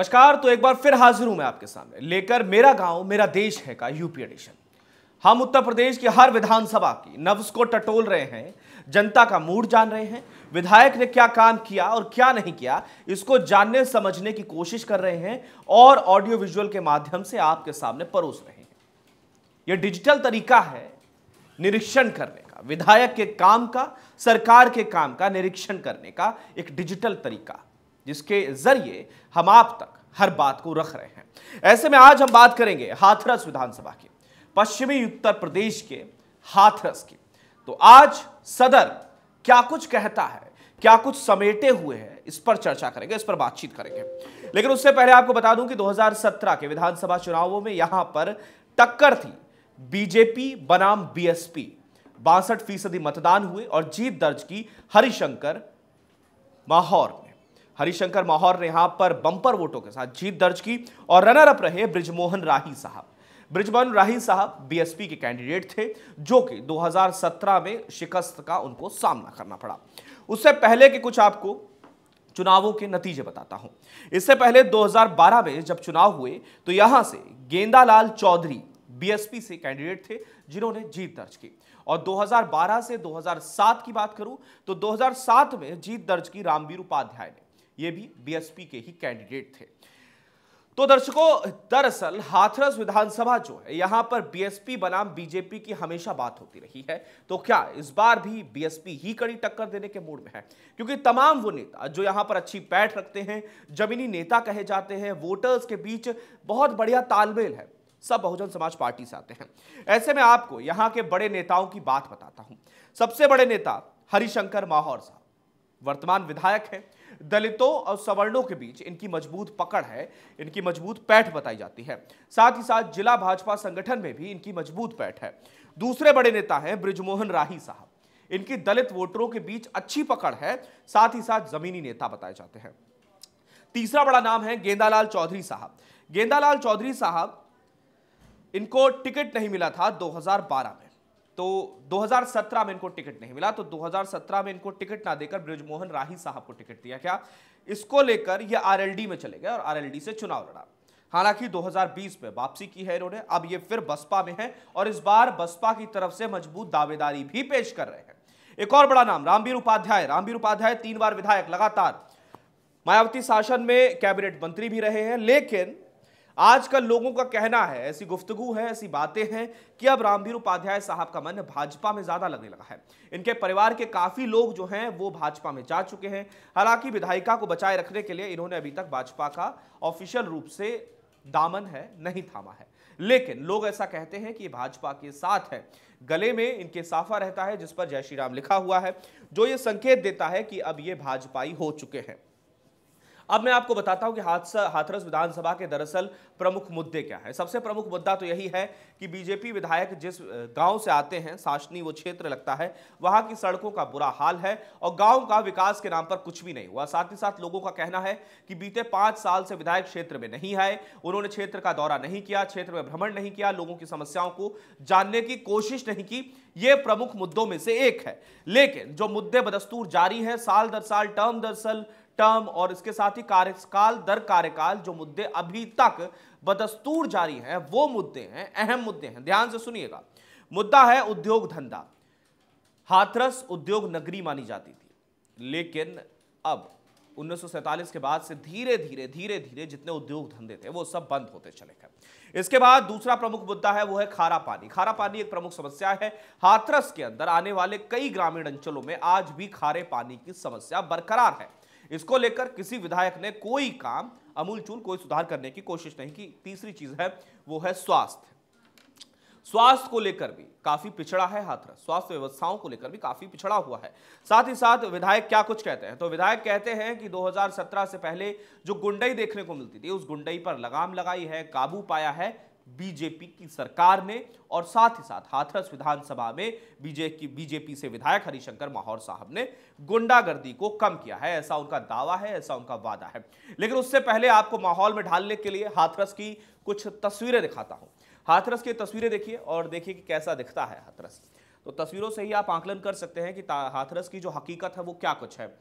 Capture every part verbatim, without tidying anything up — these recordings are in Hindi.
नमस्कार। तो एक बार फिर हाजिर हूं मैं आपके सामने लेकर मेरा गांव मेरा देश है का यूपी एडिशन। हम उत्तर प्रदेश की हर विधानसभा की नब्ज को टटोल रहे हैं, जनता का मूड जान रहे हैं, विधायक ने क्या काम किया और क्या नहीं किया इसको जानने समझने की कोशिश कर रहे हैं और ऑडियो विजुअल के माध्यम से आपके सामने परोस रहे हैं। यह डिजिटल तरीका है निरीक्षण करने का, विधायक के काम का, सरकार के काम का निरीक्षण करने का एक डिजिटल तरीका, जिसके जरिए हम आप तक हर बात को रख रहे हैं। ऐसे में आज हम बात करेंगे हाथरस विधानसभा के, पश्चिमी उत्तर प्रदेश के हाथरस की। तो आज सदर क्या कुछ कहता है, क्या कुछ समेटे हुए है, इस पर चर्चा करेंगे, इस पर बातचीत करेंगे। लेकिन उससे पहले आपको बता दूं कि दो हज़ार सत्रह के विधानसभा चुनावों में यहां पर टक्कर थी बीजेपी बनाम बीएसपी। बासठ फीसदी मतदान हुए और जीत दर्ज की हरिशंकर माहौर ने। हरिशंकर माहौर ने यहां पर बंपर वोटों के साथ जीत दर्ज की और रनर अप रहे ब्रजमोहन राही साहब। ब्रजमोहन राही साहब बीएसपी के कैंडिडेट थे, जो कि दो हज़ार सत्रह में शिकस्त का उनको सामना करना पड़ा। उससे पहले के कुछ आपको चुनावों के नतीजे बताता हूं। इससे पहले दो हज़ार बारह में जब चुनाव हुए तो यहां से गेंदालाल चौधरी बीएसपी से कैंडिडेट थे, जिन्होंने जीत दर्ज की। और दो हज़ार बारह से दो हज़ार सात की बात करूं तो दो हज़ार सात में जीत दर्ज की रामवीर उपाध्याय ने, ये भी बीएसपी के ही कैंडिडेट थे। तो दर्शकों, दरअसल हाथरस विधानसभा जो है यहां पर बीएसपी बनाम बीजेपी की हमेशा बात होती रही है। तो क्या इस बार भी बीएसपी ही कड़ी टक्कर देने के मूड में है? क्योंकि तमाम वो नेता जो यहां पर अच्छी पैठ रखते हैं, जमीनी नेता कहे जाते हैं, वोटर्स के बीच बहुत बढ़िया तालमेल है, सब बहुजन समाज पार्टी से आते हैं। ऐसे में आपको यहां के बड़े नेताओं की बात बताता हूं। सबसे बड़े नेता हरिशंकर माहौर साहब वर्तमान विधायक हैं। दलितों और सवर्णों के बीच इनकी मजबूत पकड़ है, इनकी मजबूत पैठ बताई जाती है। साथ ही साथ जिला भाजपा संगठन में भी इनकी मजबूत पैठ है। दूसरे बड़े नेता हैं ब्रजमोहन राही साहब। इनकी दलित वोटरों के बीच अच्छी पकड़ है, साथ ही साथ जमीनी नेता बताए जाते हैं। तीसरा बड़ा नाम है गेंदालाल चौधरी साहब। गेंदालाल चौधरी साहब, इनको टिकट नहीं मिला था दो हज़ार बारह में, तो दो हज़ार सत्रह में इनको टिकट नहीं मिला, तो दो हज़ार सत्रह में इनको टिकट ना देकर ब्रजमोहन राही साहब को टिकट दिया गया। इसको लेकर ये आरएलडी में चले गए और आरएलडी से चुनाव लड़ा। हालांकि दो हज़ार बीस में वापसी की है इन्होंने। अब ये फिर बसपा में हैं और इस बार बसपा की तरफ से मजबूत दावेदारी भी पेश कर रहे हैं। एक और बड़ा नाम रामवीर उपाध्याय। रामवीर उपाध्याय तीन बार विधायक, लगातार मायावती शासन में कैबिनेट मंत्री भी रहे हैं। लेकिन आजकल लोगों का कहना है, ऐसी गुफ्तगू है, ऐसी बातें हैं कि अब रामवीर उपाध्याय साहब का मन भाजपा में ज्यादा लगने लगा है। इनके परिवार के काफी लोग जो हैं वो भाजपा में जा चुके हैं। हालांकि विधायिका को बचाए रखने के लिए इन्होंने अभी तक भाजपा का ऑफिशियल रूप से दामन है नहीं थामा है, लेकिन लोग ऐसा कहते हैं कि भाजपा के साथ है। गले में इनके साफा रहता है जिस पर जय श्री राम लिखा हुआ है, जो ये संकेत देता है कि अब ये भाजपाई हो चुके हैं। अब मैं आपको बताता हूं कि हाथरस विधानसभा के दरअसल प्रमुख मुद्दे क्या हैं। सबसे प्रमुख मुद्दा तो यही है कि बीजेपी विधायक जिस गांव से आते हैं, सासनी वो क्षेत्र लगता है, वहां की सड़कों का बुरा हाल है और गांव का विकास के नाम पर कुछ भी नहीं हुआ। साथ ही साथ लोगों का कहना है कि बीते पाँच साल से विधायक क्षेत्र में नहीं आए, उन्होंने क्षेत्र का दौरा नहीं किया, क्षेत्र में भ्रमण नहीं किया, लोगों की समस्याओं को जानने की कोशिश नहीं की। ये प्रमुख मुद्दों में से एक है। लेकिन जो मुद्दे बदस्तूर जारी है साल दर साल, टर्म दर साल टर्म और इसके साथ ही कार्यकाल दर कार्यकाल, जो मुद्दे अभी तक बदस्तूर जारी हैं वो मुद्दे हैं, अहम मुद्दे हैं। ध्यान से सुनिएगा। मुद्दा है उद्योग धंधा। हाथरस उद्योग नगरी मानी जाती थी, लेकिन अब उन्नीस सौ सैंतालीस के बाद से धीरे धीरे धीरे धीरे जितने उद्योग धंधे थे वो सब बंद होते चले गए। इसके बाद दूसरा प्रमुख मुद्दा है वो है खारा पानी। खारा पानी एक प्रमुख समस्या है। हाथरस के अंदर आने वाले कई ग्रामीण अंचलों में आज भी खारे पानी की समस्या बरकरार है। इसको लेकर किसी विधायक ने कोई काम, अमूलचूल कोई सुधार करने की कोशिश नहीं की। तीसरी चीज है वो है स्वास्थ्य। स्वास्थ्य को लेकर भी काफी पिछड़ा है हाथरस, स्वास्थ्य व्यवस्थाओं को लेकर भी काफी पिछड़ा हुआ है। साथ ही साथ विधायक क्या कुछ कहते हैं, तो विधायक कहते हैं कि दो हज़ार सत्रह से पहले जो गुंडई देखने को मिलती थी उस गुंडई पर लगाम लगाई है, काबू पाया है बीजेपी की सरकार ने। और साथ ही साथ हाथरस विधानसभा में बीजेपी बीजेपी से विधायक हरिशंकर माहौर साहब ने गुंडागर्दी को कम किया है, ऐसा उनका दावा है, ऐसा उनका वादा है। लेकिन उससे पहले आपको माहौल में ढालने के लिए हाथरस की कुछ तस्वीरें दिखाता हूं। हाथरस की तस्वीरें देखिए और देखिए कि कैसा दिखता है हाथरस। तो तस्वीरों से ही आप आकलन कर सकते हैं कि हाथरस की जो हकीकत है वो क्या कुछ है।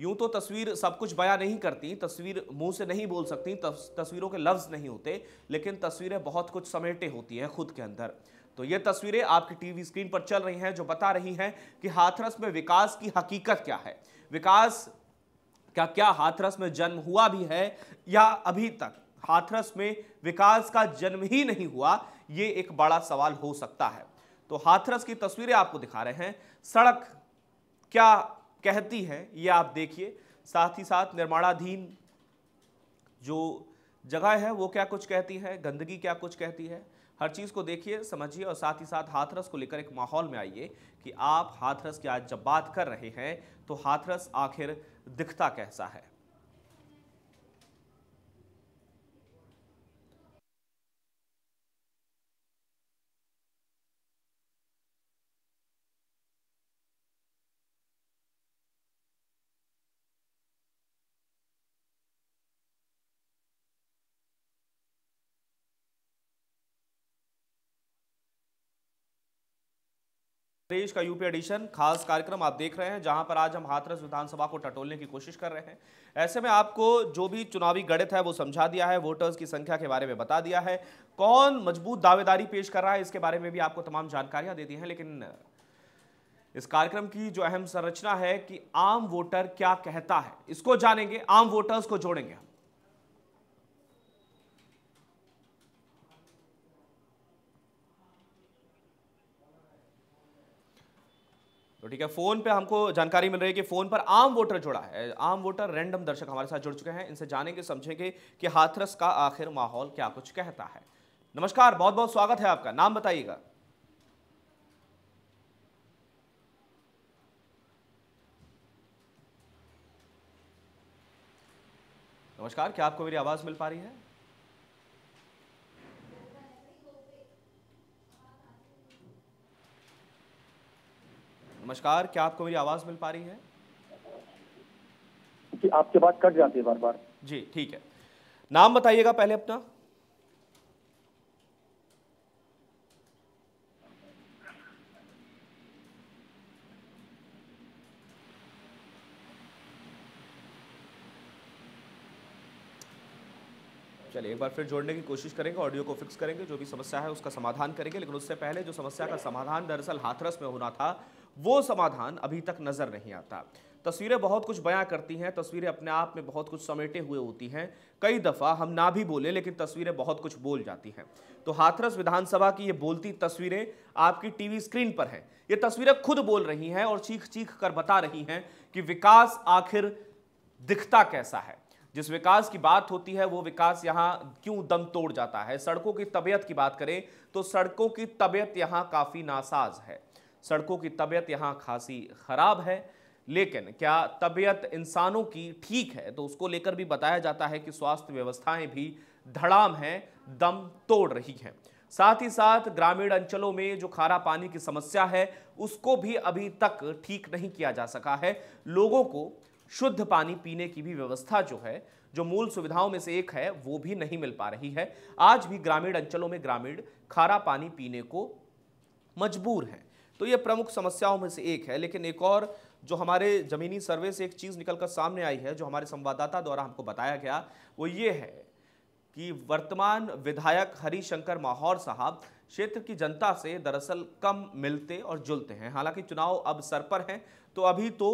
यूं तो तस्वीर सब कुछ बयां नहीं करती, तस्वीर मुंह से नहीं बोल सकती, तस्वीरों के लफ्ज़ नहीं होते, लेकिन तस्वीरें बहुत कुछ समेटे होती हैं खुद के अंदर। तो ये तस्वीरें आपकी टीवी स्क्रीन पर चल रही हैं जो बता रही हैं कि हाथरस में विकास की हकीकत क्या है। विकास क्या क्या हाथरस में जन्म हुआ भी है या अभी तक हाथरस में विकास का जन्म ही नहीं हुआ, ये एक बड़ा सवाल हो सकता है। तो हाथरस की तस्वीरें आपको दिखा रहे हैं। सड़क क्या कहती है ये आप देखिए, साथ ही साथ निर्माणाधीन जो जगह है वो क्या कुछ कहती है, गंदगी क्या कुछ कहती है, हर चीज़ को देखिए, समझिए और साथ ही साथ हाथरस को लेकर एक माहौल में आइए कि आप हाथरस की आज जब बात कर रहे हैं तो हाथरस आखिर दिखता कैसा है। देश का यूपी एडिशन खास कार्यक्रम आप देख रहे हैं जहां पर आज हम हाथरस विधानसभा को टटोलने की कोशिश कर रहे हैं। ऐसे में आपको जो भी चुनावी गणित है वो समझा दिया है, वोटर्स की संख्या के बारे में बता दिया है, कौन मजबूत दावेदारी पेश कर रहा है इसके बारे में भी आपको तमाम जानकारियां दे दी हैं। लेकिन इस कार्यक्रम की जो अहम संरचना है कि आम वोटर क्या कहता है, इसको जानेंगे, आम वोटर्स को जोड़ेंगे। तो ठीक है, फोन पे हमको जानकारी मिल रही है कि फोन पर आम वोटर जुड़ा है, आम वोटर रैंडम दर्शक हमारे साथ जुड़ चुके हैं, इनसे जानेंगे समझेंगे कि हाथरस का आखिर माहौल क्या कुछ कहता है। नमस्कार, बहुत बहुत स्वागत है आपका, नाम बताइएगा। नमस्कार, क्या आपको मेरी आवाज मिल पा रही है? नमस्कार, क्या आपको मेरी आवाज मिल पा रही है? कि आपके बात कट जाती है बार बार। जी ठीक है, नाम बताइएगा पहले अपना। चलिए एक बार फिर जोड़ने की कोशिश करेंगे, ऑडियो को फिक्स करेंगे, जो भी समस्या है उसका समाधान करेंगे। लेकिन उससे पहले जो समस्या का समाधान दरअसल हाथरस में होना था वो समाधान अभी तक नज़र नहीं आता। तस्वीरें बहुत कुछ बयां करती हैं, तस्वीरें अपने आप में बहुत कुछ समेटे हुए होती हैं, कई दफ़ा हम ना भी बोले लेकिन तस्वीरें बहुत कुछ बोल जाती हैं। तो हाथरस विधानसभा की ये बोलती तस्वीरें आपकी टीवी स्क्रीन पर हैं, ये तस्वीरें खुद बोल रही हैं और चीख चीख कर बता रही हैं कि विकास आखिर दिखता कैसा है। जिस विकास की बात होती है वो विकास यहाँ क्यों दम तोड़ जाता है। सड़कों की तबीयत की बात करें तो सड़कों की तबीयत यहाँ काफ़ी नासाज है, सड़कों की तबीयत यहाँ खासी ख़राब है। लेकिन क्या तबीयत इंसानों की ठीक है तो उसको लेकर भी बताया जाता है कि स्वास्थ्य व्यवस्थाएं भी धड़ाम हैं, दम तोड़ रही हैं। साथ ही साथ ग्रामीण अंचलों में जो खारा पानी की समस्या है उसको भी अभी तक ठीक नहीं किया जा सका है। लोगों को शुद्ध पानी पीने की भी व्यवस्था जो है, जो मूल सुविधाओं में से एक है, वो भी नहीं मिल पा रही है। आज भी ग्रामीण अंचलों में ग्रामीण खारा पानी पीने को मजबूर हैं। तो ये प्रमुख समस्याओं में से एक है। लेकिन एक और जो हमारे ज़मीनी सर्वे से एक चीज़ निकलकर सामने आई है, जो हमारे संवाददाता द्वारा हमको बताया गया, वो ये है कि वर्तमान विधायक हरिशंकर माहौर साहब क्षेत्र की जनता से दरअसल कम मिलते और जुलते हैं। हालांकि चुनाव अब सर पर हैं तो अभी तो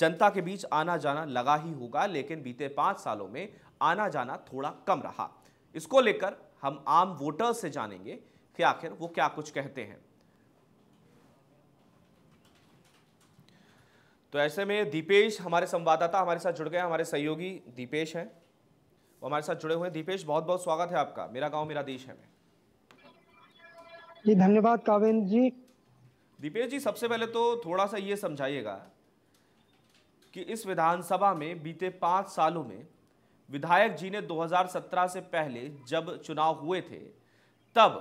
जनता के बीच आना जाना लगा ही होगा, लेकिन बीते पाँच सालों में आना जाना थोड़ा कम रहा। इसको लेकर हम आम वोटर्स से जानेंगे कि आखिर वो क्या कुछ कहते हैं। तो ऐसे में दीपेश हमारे संवाददाता हमारे साथ जुड़ गए, हमारे सहयोगी दीपेश हैं वो हमारे साथ जुड़े हुए हैं। दीपेश, बहुत बहुत स्वागत है आपका, मेरा गांव मेरा देश है में। जी धन्यवाद कावेंद्र जी। दीपेश जी, सबसे पहले तो थोड़ा सा ये समझाइएगा कि इस विधानसभा में बीते पाँच सालों में विधायक जी ने दो हज़ार सत्रह से पहले जब चुनाव हुए थे तब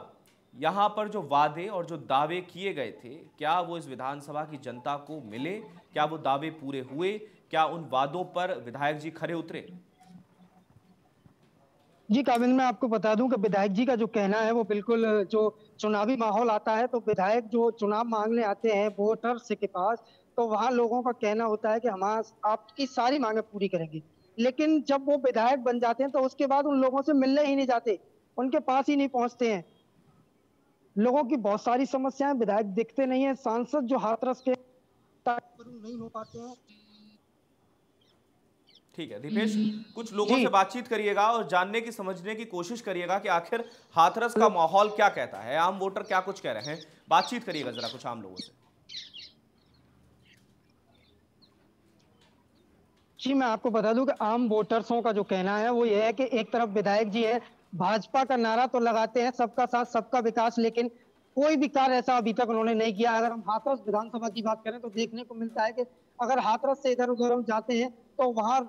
यहाँ पर जो वादे और जो दावे किए गए थे, क्या वो इस विधानसभा की जनता को मिले? क्या वो दावे पूरे हुए? क्या उन वादों पर विधायक जी खरे उतरे? जी काविंद, मैं आपको बता दूं कि विधायक जी का जो कहना है वो बिल्कुल, जो चुनावी माहौल आता है तो विधायक जो चुनाव मांगने आते हैं वोटर्स के पास, तो वहाँ लोगों का कहना होता है कि हम आपकी सारी मांगे पूरी करेंगे, लेकिन जब वो विधायक बन जाते हैं तो उसके बाद उन लोगों से मिलने ही नहीं जाते, उनके पास ही नहीं पहुँचते हैं। लोगों की बहुत सारी समस्याएं, विधायक दिखते नहीं है, सांसद जो हाथरस के नहीं हो पाते हैं। ठीक है दीपेश, कुछ लोगों से बातचीत करिएगा और जानने की समझने की कोशिश करिएगा कि आखिर हाथरस का माहौल क्या कहता है, आम वोटर क्या कुछ कह रहे हैं, बातचीत करिएगा जरा कुछ आम लोगों से। जी मैं आपको बता दूं कि आम वोटर्सों का जो कहना है वो ये है कि एक तरफ विधायक जी है, भाजपा का नारा तो लगाते हैं सबका साथ सबका विकास, लेकिन कोई भी कार्य ऐसा अभी तक उन्होंने नहीं किया। अगर हम हाथरस विधानसभा की बात करें तो देखने को मिलता है कि अगर हाथरस से इधर उधर हम जाते हैं तो वहाँ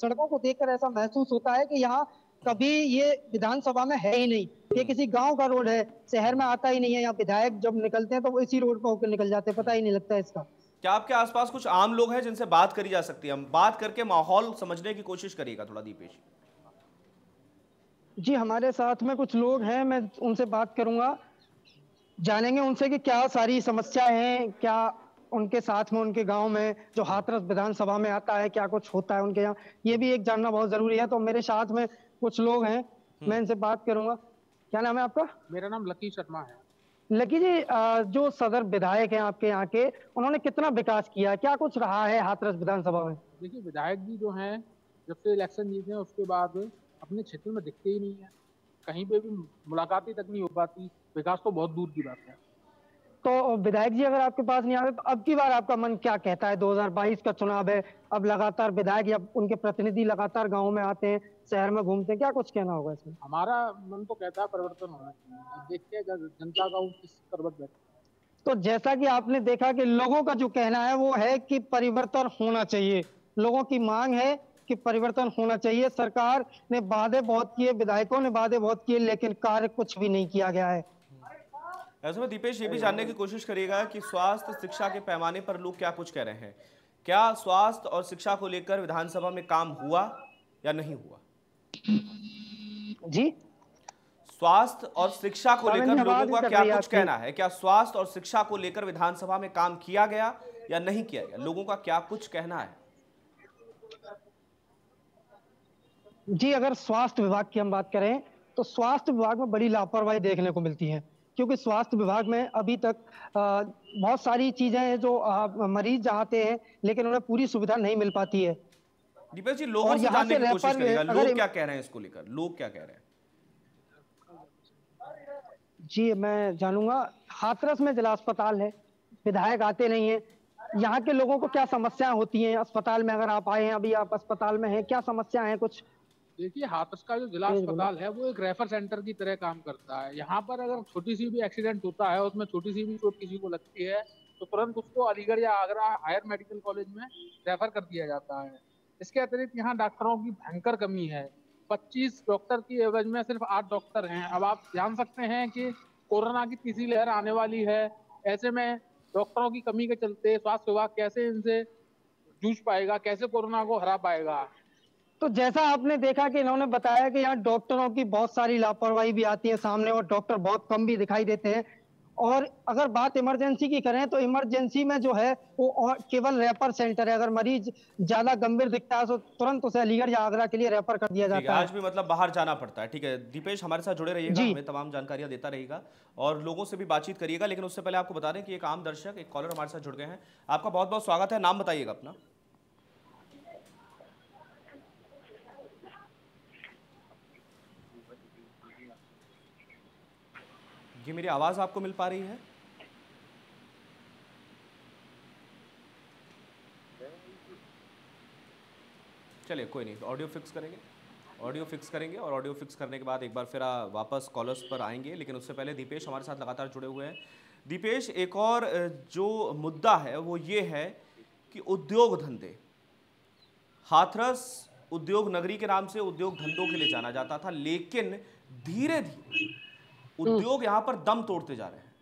सड़कों को देखकर ऐसा महसूस होता है कि यहाँ कभी ये विधानसभा में है ही नहीं, ये किसी गांव का रोड है, शहर में आता ही नहीं है। यहाँ विधायक जब निकलते हैं तो वो इसी रोड पर होकर निकल जाते हैं, पता ही नहीं लगता है इसका। क्या आपके आसपास कुछ आम लोग हैं जिनसे बात करी जा सकती है? हम बात करके माहौल समझने की कोशिश करिएगा थोड़ा दीपेश जी। हमारे साथ में कुछ लोग हैं, मैं उनसे बात करूंगा, जानेंगे उनसे कि क्या सारी समस्याएं हैं, क्या उनके साथ में उनके गांव में जो हाथरस विधानसभा में आता है क्या कुछ होता है उनके यहाँ, ये भी एक जानना बहुत जरूरी है। तो मेरे साथ में कुछ लोग हैं, मैं इनसे बात करूंगा। क्या नाम है आपका? मेरा नाम लकी शर्मा है। लकी जी, जो सदर विधायक हैं आपके यहाँ के, उन्होंने कितना विकास किया, क्या कुछ रहा है हाथरस विधानसभा में? देखिए विधायक जी जो है जब से इलेक्शन जीते हैं उसके बाद अपने क्षेत्र में दिखते ही नहीं है, कहीं पे भी मुलाकातें तक नहीं हो पाती, विकास तो बहुत दूर की बात है। तो विधायक जी अगर आपके पास नहीं आ रहे तो अब की बार आपका मन क्या कहता है? दो हज़ार बाईस का चुनाव है, अब लगातार विधायक या उनके प्रतिनिधि लगातार गाँव में आते हैं, शहर में घूमते हैं, क्या कुछ कहना होगा इसमें? हमारा मन तो कहता है परिवर्तन होना चाहिए, देखते हैं जनता का किस करवट बैठे। तो जैसा कि आपने देखा कि लोगों का जो कहना है वो है कि परिवर्तन होना चाहिए, लोगों की मांग है कि परिवर्तन होना चाहिए। सरकार ने वादे बहुत किए, विधायकों ने वादे बहुत किए, लेकिन कार्य कुछ भी नहीं किया गया है। ऐसे में दीपेश ये भी जानने की कोशिश करिएगा कि स्वास्थ्य शिक्षा के पैमाने पर लोग क्या कुछ कह रहे हैं, क्या स्वास्थ्य और शिक्षा को लेकर विधानसभा में काम हुआ या नहीं हुआ? जी स्वास्थ्य और शिक्षा को लेकर लोगों का क्या कुछ कहना है, क्या स्वास्थ्य और शिक्षा को लेकर विधानसभा में काम किया गया या नहीं किया गया, लोगों का क्या कुछ कहना है? जी अगर स्वास्थ्य विभाग की हम बात करें तो स्वास्थ्य विभाग में बड़ी लापरवाही देखने को मिलती है, क्योंकि स्वास्थ्य विभाग में अभी तक आ, बहुत सारी चीजें हैं जो आ, मरीज आते हैं लेकिन उन्हें पूरी सुविधा नहीं मिल पाती है। दीपेश जी लोगों से जानने की कोशिश करेगा, लोग क्या कह रहे हैं इसको लेकर, लोग क्या कह रहे हैं? जी मैं जानूंगा। हाथरस में जिला अस्पताल है, विधायक आते नहीं है, यहाँ के लोगों को क्या समस्याएं होती हैं? अस्पताल में अगर आप आए हैं, अभी आप अस्पताल में हैं, क्या समस्या है कुछ? देखिए हाथरस का जो जिला अस्पताल है वो एक रेफर सेंटर की तरह काम करता है। यहाँ पर अगर छोटी सी भी एक्सीडेंट होता है, उसमें छोटी सी भी चोट किसी को लगती है तो तुरंत उसको अलीगढ़ या आगरा हायर मेडिकल कॉलेज में रेफर कर दिया जाता है। इसके अतिरिक्त यहाँ डॉक्टरों की भयंकर कमी है, पच्चीस डॉक्टर की एवज में सिर्फ आठ डॉक्टर हैं। अब आप जान सकते हैं कि कोरोना की तीसरी लहर आने वाली है, ऐसे में डॉक्टरों की कमी के चलते स्वास्थ्य विभाग कैसे इनसे जूझ पाएगा, कैसे कोरोना को हरा पाएगा? तो जैसा आपने देखा कि इन्होंने बताया कि यहाँ डॉक्टरों की बहुत सारी लापरवाही भी आती है सामने और डॉक्टर बहुत कम भी दिखाई देते हैं। और अगर बात इमरजेंसी की करें तो इमरजेंसी में जो है वो और केवल रेफर सेंटर है, अगर मरीज ज्यादा गंभीर दिखता है तो तुरंत उसे अलीगढ़ या आगरा के लिए रेफर कर दिया जाता है। आज भी मतलब बाहर जाना पड़ता है। ठीक है दीपेश हमारे साथ जुड़े रहिएगा, हमें तमाम जानकारियां देता रहेगा और लोगों से भी बातचीत करिएगा। लेकिन उससे पहले आपको बता दें कि एक आम दर्शक, एक कॉलर हमारे साथ जुड़ गए हैं। आपका बहुत बहुत स्वागत है, नाम बताइएगा अपना। जी मेरी आवाज आपको मिल पा रही है? चलिए कोई नहीं, ऑडियो फिक्स करेंगे, ऑडियो फिक्स करेंगे और ऑडियो फिक्स करने के बाद एक बार फिर वापस कॉलर्स पर आएंगे। लेकिन उससे पहले दीपेश हमारे साथ लगातार जुड़े हुए हैं। दीपेश एक और जो मुद्दा है वो ये है कि उद्योग धंधे, हाथरस उद्योग नगरी के नाम से उद्योग धंधों के लिए जाना जाता था, लेकिन धीरे धीरे उद्योग यहाँ पर दम तोड़ते जा रहे हैं,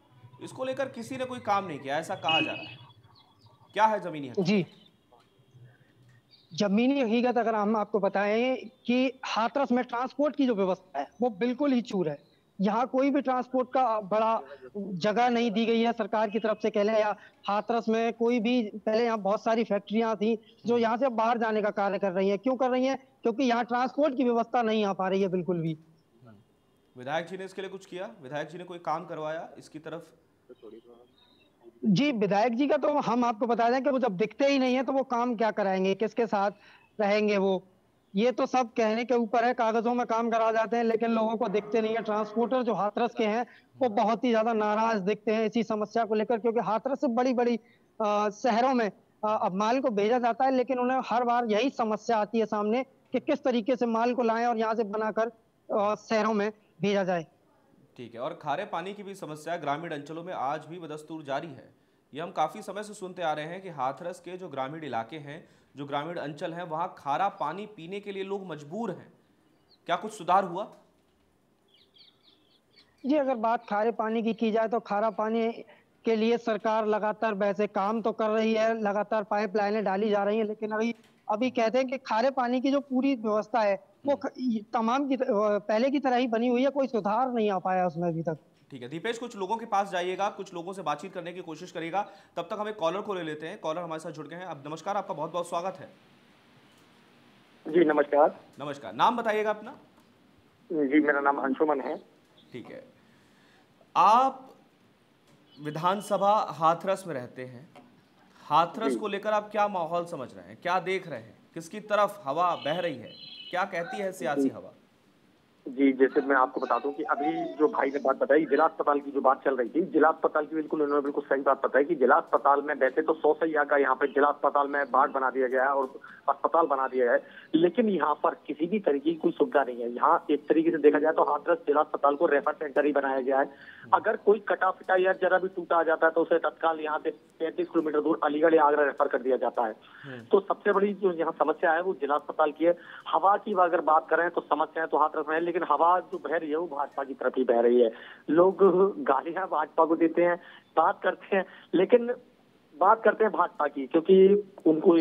इसको लेकर किसी ने कोई काम नहीं किया ऐसा कहा जा रहा है। क्या है जमीनी हकीकत? जी जमीनी हकीकत अगर हम आपको बताएं कि हाथरस में ट्रांसपोर्ट की जो व्यवस्था है वो बिल्कुल ही चूर है। यहाँ कोई भी ट्रांसपोर्ट का बड़ा जगह नहीं दी गई है सरकार की तरफ से, कह लें, या हाथरस में कोई भी, पहले यहाँ बहुत सारी फैक्ट्रियां थी जो यहाँ से बाहर जाने का कार्य कर रही है। क्यों कर रही है? क्योंकि यहाँ ट्रांसपोर्ट की व्यवस्था नहीं आ पा रही है बिल्कुल भी। विधायक जी ने इसके लिए कुछ किया? विधायक जी ने कोई काम करवाया इसकी तरफ? जी, विधायक जी का तो हम आपको बता दें कि वो जब दिखते ही नहीं है तो वो काम क्या कराएंगे, किसके साथ रहेंगे वो, ये तो सब कहने के ऊपर है। कागजों में काम करा जाते हैं लेकिन लोगों को दिखते नहीं है। ट्रांसपोर्टर जो हाथरस के हैं वो बहुत ही ज्यादा नाराज दिखते हैं इसी समस्या को लेकर, क्योंकि हाथरस से बड़ी बड़ी आ, शहरों में आ, अब माल को भेजा जाता है लेकिन उन्हें हर बार यही समस्या आती है सामने कि किस तरीके से माल को लाएं और यहाँ से बनाकर शहरों में भेजा जाए। ठीक है, और खारे पानी की भी समस्या ग्रामीण अंचलों में आज भी बदस्तूर जारी है। ये हम काफ़ी समय से सुनते आ रहे हैं कि हाथरस के जो ग्रामीण इलाके हैं, जो ग्रामीण अंचल हैं, वहाँ खारा पानी पीने के लिए लोग मजबूर हैं। क्या कुछ सुधार हुआ? जी, अगर बात खारे पानी की की जाए तो खारा पानी के लिए सरकार लगातार वैसे काम तो कर रही है, लगातार पाइपलाइनें डाली जा रही हैं, लेकिन अभी अभी कहते हैं कि खारे पानी की जो पूरी व्यवस्था है वो तमाम की पहले की तरह ही बनी हुई है, कोई सुधार नहीं आ पाया उसमें अभी तक। ठीक है दीपेश, कुछ लोगों के पास जाइएगा, कुछ लोगों से बातचीत करने की कोशिश करिएगा। तब तक हमें कॉलर को ले लेते हैं। कॉलर हमारे साथ जुड़ गए हैं। अब नमस्कार, आपका बहुत बहुत स्वागत है। जी नमस्कार। नमस्कार, नाम बताइएगा अपना। जी, मेरा नाम अंशुमन है। ठीक है, आप विधानसभा हाथरस में रहते हैं। हाथरस को लेकर आप क्या माहौल समझ रहे हैं, क्या देख रहे हैं, किसकी तरफ हवा बह रही है, क्या कहती है सियासी हवा? जी, जैसे मैं आपको बता दूं कि अभी जो भाई ने बात बताई, जिला अस्पताल की जो बात चल रही थी, जिला अस्पताल की बिल्कुल उन्होंने बिल्कुल सही बात बताई कि जिला अस्पताल में वैसे तो सौ सैया का यहाँ पे जिला अस्पताल में वार्ड बना दिया गया है और अस्पताल बना दिया है, लेकिन यहाँ पर किसी भी तरीके की कोई सुविधा नहीं है। यहाँ एक तरीके से देखा जाए तो हाथरस जिला अस्पताल को रेफर सेंटर ही बनाया गया है। अगर कोई कटा फिटा या जरा भी टूटा आ जाता है तो उसे तत्काल यहाँ से पैंतीस किलोमीटर दूर अलीगढ़ या आगरा रेफर कर दिया जाता है। तो सबसे बड़ी जो यहाँ समस्या है वो जिला अस्पताल की है। हवा की अगर बात करें तो समस्या तो हाथरस में, लेकिन हवा जो बह रही है वो भाजपा की तरफ ही बह रही है। लोग गालियां भाजपा को देते हैं, बात करते हैं, लेकिन बात करते हैं भाजपा की, क्योंकि उनको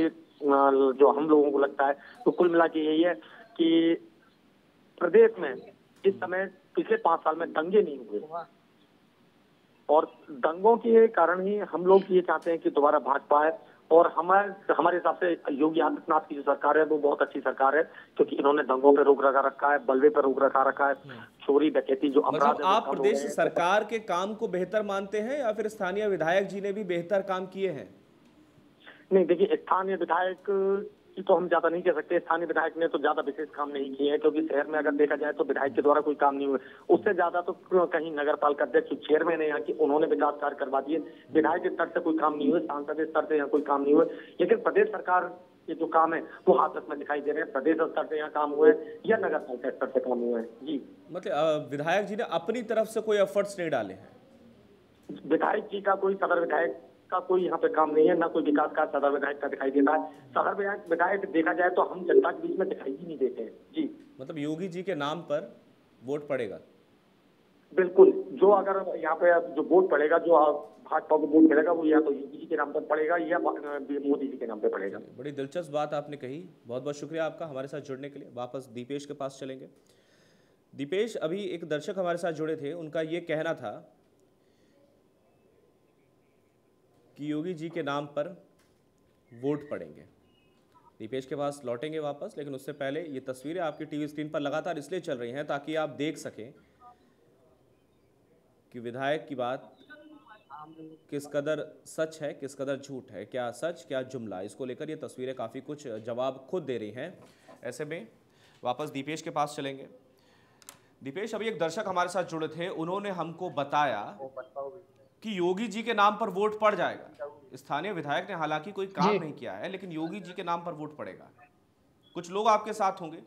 जो हम लोगों को लगता है तो कुल मिला के यही है कि प्रदेश में इस समय पिछले पांच साल में दंगे नहीं हुए और दंगों के कारण ही हम लोग ये चाहते हैं कि दोबारा भाजपा है। और हमारे हमारे हिसाब से योगी आदित्यनाथ की जो सरकार है वो बहुत अच्छी सरकार है, क्योंकि इन्होंने दंगों पर रोक लगा रखा है, बलवे पर रोक रखा रखा है, चोरी डकैती जो अपराध। मतलब आप प्रदेश सरकार के काम को बेहतर मानते हैं या फिर स्थानीय विधायक जी ने भी बेहतर काम किए हैं? नहीं, देखिए स्थानीय विधायक की तो हम ज्यादा नहीं कह सकते, स्थानीय विधायक ने तो ज्यादा विशेष काम नहीं किए हैं, क्योंकि शहर में अगर देखा जाए तो विधायक के द्वारा कोई काम नहीं हुए। उससे ज्यादा तो कहीं नगर पालिका अध्यक्ष चेयरमैन है यहाँ की, उन्होंने विकास कार्य करवा दिए। विधायक स्तर से कोई काम नहीं हुए, सांसद स्तर से यहाँ कोई काम नहीं हुए, लेकिन प्रदेश सरकार के जो काम है वो हाथरस में दिखाई दे रहे हैं। प्रदेश स्तर से यहाँ काम हुए या नगर पालिका स्तर से काम हुए। जी, मतलब विधायक जी ने अपनी तरफ से कोई एफर्ट्स नहीं डाले हैं? विधायक जी का कोई, सदर विधायक का कोई यहाँ पे काम नहीं है, ना कोई विकास का सदर विधायक का दिखाई देता है। सदर विधायक विधायक देखा जाए तो हम जनता के बीच में दिखाई ही नहीं देते हैं। जी, मतलब योगी जी के नाम पर वोट पड़ेगा? बिल्कुल, जो अगर यहाँ पे जो वोट पड़ेगा, जो भाजपा को वोट पड़ेगा, वो या तो योगी जी के नाम पर पड़ेगा या मोदी जी के नाम पर पड़ेगा। बड़ी दिलचस्प बात आपने कही, बहुत बहुत शुक्रिया आपका हमारे साथ जुड़ने के लिए। वापस दीपेश के पास चलेंगे। दीपेश, अभी एक दर्शक हमारे साथ जुड़े थे, उनका ये कहना था कि योगी जी के नाम पर वोट पड़ेंगे। दीपेश के पास लौटेंगे वापस, लेकिन उससे पहले ये तस्वीरें आपकी टीवी स्क्रीन पर लगातार इसलिए चल रही हैं ताकि आप देख सकें कि विधायक की बात किस कदर सच है, किस कदर झूठ है, क्या सच क्या जुमला। इसको लेकर ये तस्वीरें काफ़ी कुछ जवाब खुद दे रही हैं। ऐसे में वापस दीपेश के पास चलेंगे। दीपेश, अभी एक दर्शक हमारे साथ जुड़े थे, उन्होंने हमको बताया कि योगी जी के नाम पर वोट पड़ जाएगा। स्थानीय विधायक ने हालांकि कोई काम नहीं किया है, लेकिन योगी जी के नाम पर वोट पड़ेगा। कुछ लोग आपके साथ होंगे,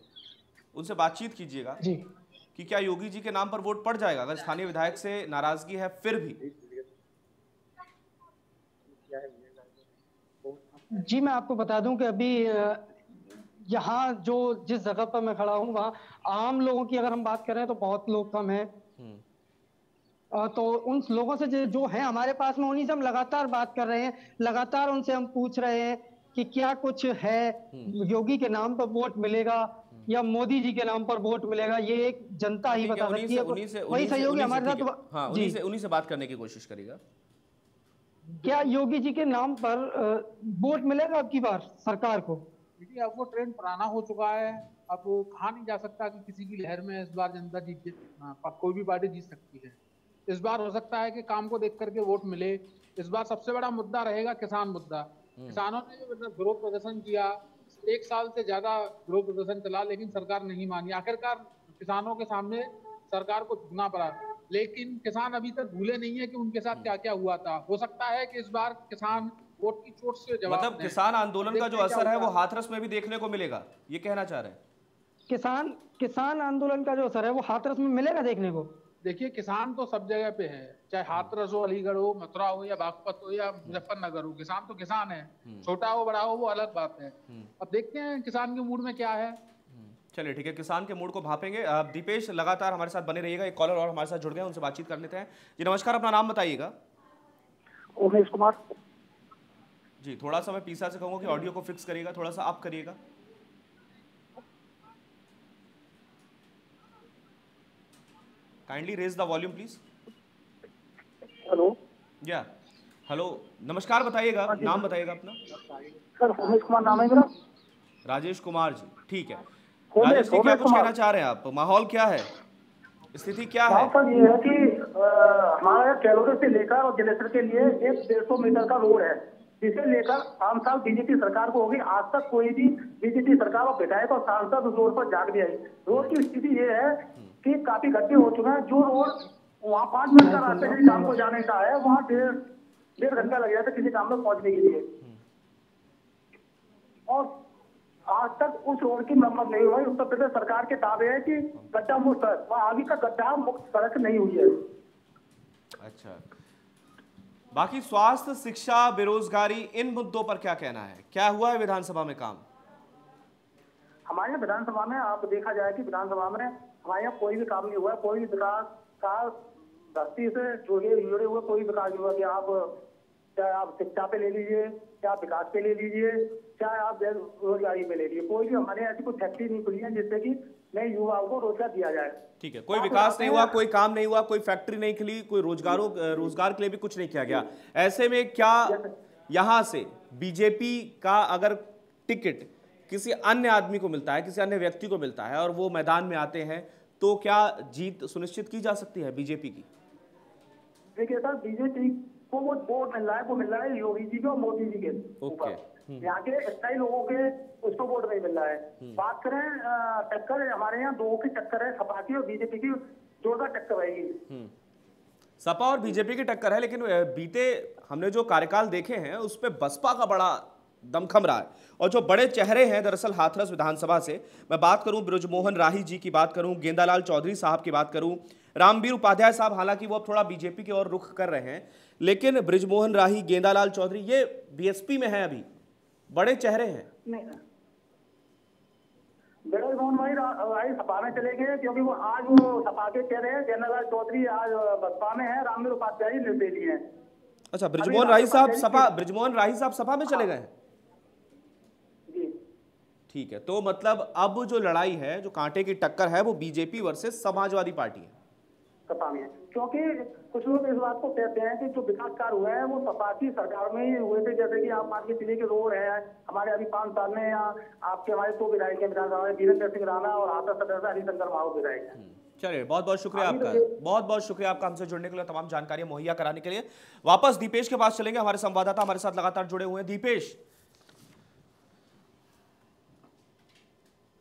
उनसे बातचीत कीजिएगा कि क्या योगी जी के नाम पर वोट पड़ जाएगा अगर स्थानीय विधायक से नाराजगी है फिर भी। जी, मैं आपको बता दूं कि अभी यहाँ जो जिस जगह पर मैं खड़ा हूँ वहाँ आम लोगों की अगर हम बात करें तो बहुत लोग कम है, तो उन लोगों से जो है हमारे पास में उन्हीं से हम लगातार बात कर रहे हैं, लगातार उनसे हम पूछ रहे हैं कि क्या कुछ है, योगी के नाम पर वोट मिलेगा या मोदी जी के नाम पर वोट मिलेगा, ये एक जनता ही बता सकती है। वही सहयोगी हमारे साथ उन्हीं से उन्हीं से बात करने की कोशिश करेगा। क्या योगी जी के नाम पर वोट मिलेगा अब की बार सरकार को? देखिए, अब वो ट्रेंड पुराना हो चुका है, अब वो कहा नहीं जा सकता कि किसी की लहर में इस बार जनता जीत कोई भी पार्टी जीत सकती है। इस बार हो सकता है कि काम को देख करके वोट मिले। इस बार सबसे बड़ा मुद्दा रहेगा किसान मुद्दा। किसानों ने जो विरोध प्रदर्शन किया, एक साल से ज्यादा विरोध प्रदर्शन चला, लेकिन सरकार नहीं मानी। आखिरकार किसानों के सामने सरकार को झुकना पड़ा, लेकिन किसान अभी तक भूले नहीं है कि उनके साथ क्या क्या हुआ था। हो सकता है कि इस बार किसान वोट की चोट से जवाब, मतलब किसान आंदोलन का जो असर है वो हाथरस में भी देखने को मिलेगा, ये कहना चाह रहे हैं? किसान किसान आंदोलन का जो असर है वो हाथरस में मिलेगा देखने को? देखिए, किसान तो सब जगह पे है, चाहे हाथरस हो, अलीगढ़ हो, मथुरा हो या बागपत हो या मुजफ्फरनगर हो, किसान तो किसान है। छोटा हो बड़ा हो वो अलग बात है। अब देखते हैं किसान के मूड में क्या है। चलिए ठीक है, किसान के मूड को भापेंगे। आप दीपेश लगातार हमारे साथ बने रहिएगा। एक कॉलर और हमारे साथ जुड़ गए, उनसे बातचीत कर लेते हैं। जी नमस्कार, अपना नाम बताइएगा। उमेश कुमार जी। थोड़ा सा मैं पीसा से कहूँगा कि ऑडियो को फिक्स करिएगा, थोड़ा सा आप करिएगा। Kindly raise the volume, please. Hello. Yeah. Hello. नमस्कार, बताइएगा नाम, बताइएगा अपना। सर होमेश कुमार नाम है मेरा। राजेश कुमार जी, ठीक है। राजेश जी, क्या कुछ कहना चाह रहे हैं आप? माहौल क्या है, स्थिति क्या है? सर ये है कि हमारे कैलोरी से लेकर और जलेसर के लिए एक डेढ़ सौ मीटर का रोड है, जिसे लेकर आम साल बीजेपी सरकार को होगी। आज तक कोई भी बीजेपी सरकार और विधायक और सांसद उस रोड पर जाग भी आई। रोड की स्थिति ये है कि काफी गड्ढे हो चुके हैं। जो रोड वहाँ पांच मिनट का रास्ते किसी काम को जाने का है, वहाँ डेढ़ डेढ़ घंटा लग गया था किसी काम में पहुंचने के लिए, और आज तक उस रोड की मरम्मत नहीं हुई। उत्तर प्रदेश सरकार के दावे है कि गड्ढा मुक्त सड़क, वहाँ अभी तक गड्ढा मुक्त सड़क नहीं हुई है। अच्छा, बाकी स्वास्थ्य, शिक्षा, बेरोजगारी, इन मुद्दों पर क्या कहना है? क्या हुआ है विधानसभा में काम? हमारे विधानसभा में आप देखा जाए कि विधानसभा में हमारे यहाँ कोई भी काम नहीं हुआ है। कोई विकास का धरती से जुड़े जुड़े हुए कोई विकास नहीं हुआ। कि आप चाहे आप शिक्षा पे ले लीजिए, चाहे आप विकास पे ले लीजिए, चाहे आप बेरोजगारी पे ले लीजिए, कोई भी हमारे यहाँ ऐसी कोई फैक्ट्री नहीं खुली है जिससे कि नए युवाओं को रोजगार दिया जाए। ठीक है, कोई विकास नहीं हुआ, कोई काम नहीं हुआ, कोई फैक्ट्री नहीं खुली, कोई रोजगारों रोजगार के लिए भी कुछ नहीं किया गया। ऐसे में क्या यहाँ से बीजेपी का अगर टिकट किसी अन्य आदमी को मिलता है, किसी अन्य व्यक्ति को मिलता है, और वो मैदान में आते हैं, तो क्या जीत सुनिश्चित की जा सकती है बीजेपी की? देखिए सर, बीजेपी को वो वोट मिल रहा है, वो मिल रहा है योगी जी के और मोदी जी के ऊपर। यहाँ के स्थायी लोगों के उसको वोट नहीं मिल रहा है। बात करें टक्कर, हमारे यहाँ दो की टक्कर है, सपा की और बीजेपी की जोरदार टक्कर रहेगी। सपा और बीजेपी की टक्कर है, लेकिन बीते हमने जो कार्यकाल देखे हैं उसपे बसपा का बड़ा दमखम रहा है, और जो बड़े चेहरे हैं दरअसल हाथरस विधानसभा से, मैं बात करूं ब्रजमोहन राही जी की, बात करूं गेंदालाल चौधरी साहब की, बात करूं रामवीर उपाध्याय साहब, हालांकि वो अब थोड़ा बीजेपी की ओर रुख कर रहे हैं, लेकिन ब्रजमोहन राही, गेंदालाल चौधरी, ये बीएसपी में हैं, अभी बड़े चेहरे हैं। ब्रजमोहन राही सपा में चले गए क्योंकि वो आज वो सपा के चेहरे हैं। गेंदालाल चौधरी आज बसपा में है, रामवीर उपाध्याय निर्दलीय है। अच्छा, ब्रजमोहन राही साहब सपा ब्रजमोहन राही साहब सपा में चले गए हैं, ठीक है। तो मतलब अब जो लड़ाई है, जो कांटे की टक्कर है, वो बीजेपी वर्सेस समाजवादी पार्टी है सपा में, क्योंकि कुछ लोग इस बात को कहते हैं कि जो विकास कार्य हुए हैं वो सपा की सरकार में ही हुए थे। जैसे कि आप मान के चलिए कि रोड है हमारे अभी पांच साल में, या आपके हमारे दो विधायक हैं विधानसभा में, धीरेन्द्र सिंह राणा और आता सदस्य हरिशंकर माहौर विधायक हैं। चलिए, बहुत बहुत शुक्रिया आपका, बहुत बहुत शुक्रिया आपका हमसे जुड़ने के लिए, तमाम जानकारी मुहैया कराने के लिए। वापस दीपेश के पास चलेंगे, हमारे संवाददाता हमारे साथ लगातार जुड़े हुए हैं। दीपेश,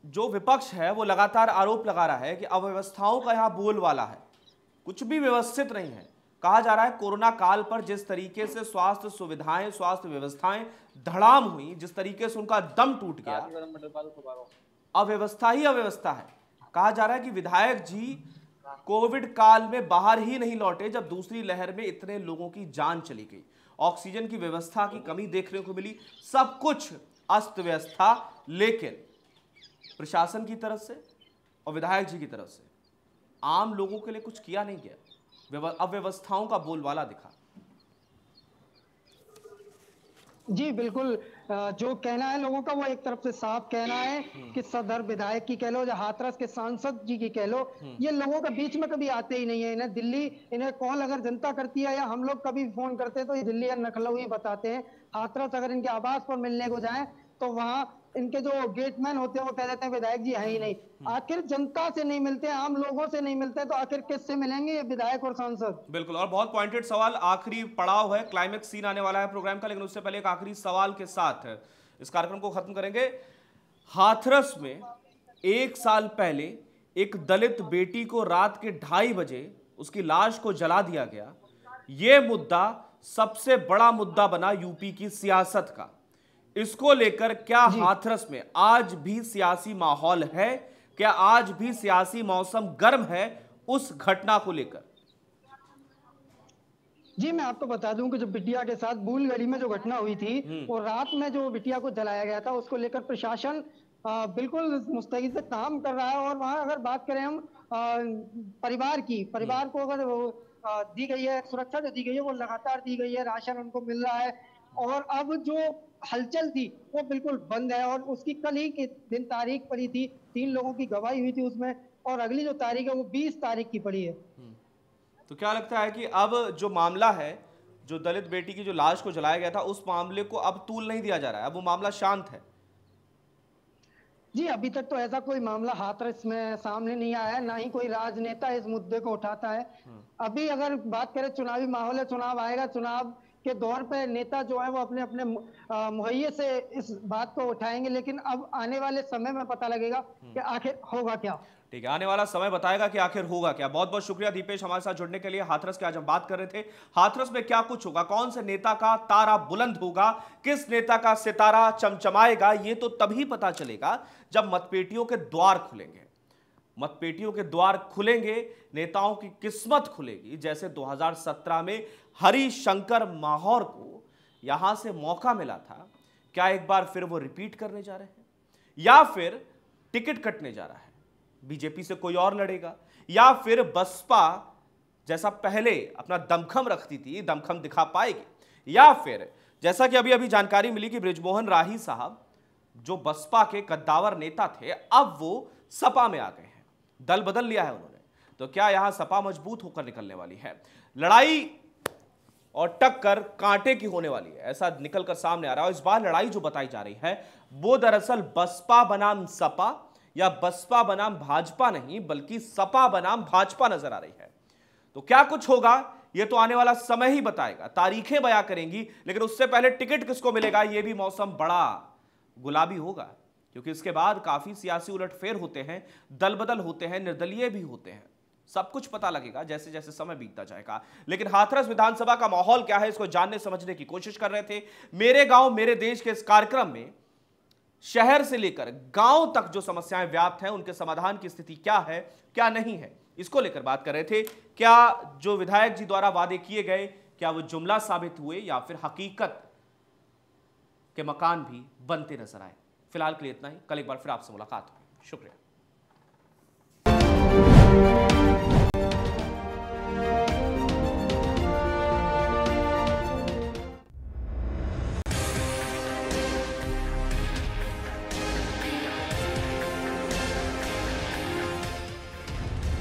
जो विपक्ष है वो लगातार आरोप लगा रहा है कि अव्यवस्थाओं का यहाँ बोलबाला है, कुछ भी व्यवस्थित नहीं है। कहा जा रहा है कोरोना काल पर जिस तरीके से स्वास्थ्य सुविधाएं, स्वास्थ्य व्यवस्थाएं धड़ाम हुई, जिस तरीके से उनका दम टूट गया, अव्यवस्था ही अव्यवस्था है। कहा जा रहा है कि विधायक जी कोविड काल में बाहर ही नहीं लौटे, जब दूसरी लहर में इतने लोगों की जान चली गई, ऑक्सीजन की व्यवस्था की कमी देखने को मिली, सब कुछ अस्त व्यस्त था। लेकिन प्रशासन की तरफ से और विधायक जी की तरफ से आम लोगों के लिए कुछ किया नहीं गया, अव्यवस्थाओं का बोलबाला दिखा। जी बिल्कुल, जो कहना है लोगों का वो एक तरफ से साफ कहना है कि सदर विधायक की कह लो या हाथरस के सांसद जी की कह लो, ये लोगों के बीच में कभी आते ही नहीं है। इन्हें दिल्ली, इन्हें कॉल अगर जनता करती है या हम लोग कभी फोन करते हैं तो ये दिल्ली या नखलऊ ही बताते हैं। हाथरस अगर इनके आवास पर मिलने को जाए तो वहाँ इनके जो गेटमैन होते हैं वो कह देते हैं विधायक जी है ही नहीं। आखिर जनता से नहीं मिलते, आम लोगों से नहीं मिलते, तो आखिर किससे मिलेंगे ये विधायक और सांसद। बिल्कुल, और बहुत पॉइंटेड सवाल, आखिरी पड़ाव है, क्लाइमेक्स सीन आने वाला है प्रोग्राम का, लेकिन उससे पहले एक आखिरी सवाल के साथ इस कार्यक्रम को खत्म करेंगे। हाथरस में एक साल पहले एक दलित बेटी को रात के ढाई बजे उसकी लाश को जला दिया गया। ये मुद्दा सबसे बड़ा मुद्दा बना यूपी की सियासत का। इसको लेकर क्या हाथरस में आज भी सियासी माहौल है, क्या आज भी सियासी मौसम गर्म है उस घटना को लेकर? जी मैं आपको बता दूं कि जो बिटिया के साथ बुलगढ़ी में जो घटना हुई थी और रात में जो बिटिया को जलाया गया था, उसको लेकर प्रशासन आ, बिल्कुल मुस्तैदी से काम कर रहा है। और वहां अगर बात करें हम आ, परिवार की, परिवार को अगर आ, दी गई है सुरक्षा, जो दी गई है वो लगातार दी गई है, राशन उनको मिल रहा है। और अब जो हलचल थी वो बिल्कुल बंद है और उसकी कल ही के दिन तारीख पड़ी थी, तीन लोगों की गवाही हुई थी उसमें, और अगली जो तारीख है वो बीस तारीख की पड़ी है। तो क्या लगता है कि अब जो मामला है, जो दलित बेटी की जो लाश को जलाया गया था, उस मामले को अब तूल नहीं दिया जा रहा है, अब वो मामला शांत है? जी अभी तक तो ऐसा कोई मामला हाथरस में सामने नहीं आया, ना ही कोई राजनेता इस मुद्दे को उठाता है। अभी अगर बात करें चुनावी माहौल है, चुनाव आएगा, चुनाव के दौर पे नेता जो है वो अपने अपने मुहैये से इस बात को उठाएंगे, लेकिन अब आने वाले समय में पता लगेगा कि आखिर होगा क्या। ठीक है, आने वाला समय बताएगा कि आखिर होगा क्या। बहुत बहुत शुक्रिया दीपेश हमारे साथ जुड़ने के लिए। हाथरस के आज हम बात कर रहे थे, हाथरस में क्या कुछ होगा, कौन से नेता का तारा बुलंद होगा, किस नेता का सितारा चमचमाएगा, ये तो तभी पता चलेगा जब मतपेटियों के द्वार खुलेंगे। मतपेटियों के द्वार खुलेंगे, नेताओं की किस्मत खुलेगी, जैसे दो हज़ार सत्रह में हरिशंकर माहौर को यहां से मौका मिला था। क्या एक बार फिर वो रिपीट करने जा रहे हैं, या फिर टिकट कटने जा रहा है, बीजेपी से कोई और लड़ेगा, या फिर बसपा जैसा पहले अपना दमखम रखती थी दमखम दिखा पाएगी, या फिर जैसा कि अभी अभी जानकारी मिली कि बृजमोहन राही साहब जो बसपा के कद्दावर नेता थे, अब वो सपा में आ गए हैं, दल बदल लिया है उन्होंने। तो क्या यहां सपा मजबूत होकर निकलने वाली है? लड़ाई और टक्कर कांटे की होने वाली है, ऐसा निकलकर सामने आ रहा है। इस बार लड़ाई जो बताई जा रही है वो दरअसल बसपा बनाम सपा या बसपा बनाम भाजपा नहीं, बल्कि सपा बनाम भाजपा नजर आ रही है। तो क्या कुछ होगा ये तो आने वाला समय ही बताएगा, तारीखें बयां करेंगी, लेकिन उससे पहले टिकट किसको मिलेगा ये भी मौसम बड़ा गुलाबी होगा, क्योंकि इसके बाद काफी सियासी उलटफेर होते हैं, दल बदल होते हैं, निर्दलीय भी होते हैं, सब कुछ पता लगेगा जैसे जैसे समय बीतता जाएगा। लेकिन हाथरस विधानसभा का माहौल क्या है, इसको जानने समझने की कोशिश कर रहे थे मेरे गांव मेरे देश के इस कार्यक्रम में। शहर से लेकर गांव तक जो समस्याएं व्याप्त हैं उनके समाधान की स्थिति क्या है, क्या नहीं है, इसको लेकर बात कर रहे थे। क्या जो विधायक जी द्वारा वादे किए गए, क्या वो जुमला साबित हुए या फिर हकीकत के मकान भी बनते नजर आए? फिलहाल के लिए इतना ही, कल एक बार फिर आपसे मुलाकात होगी। शुक्रिया।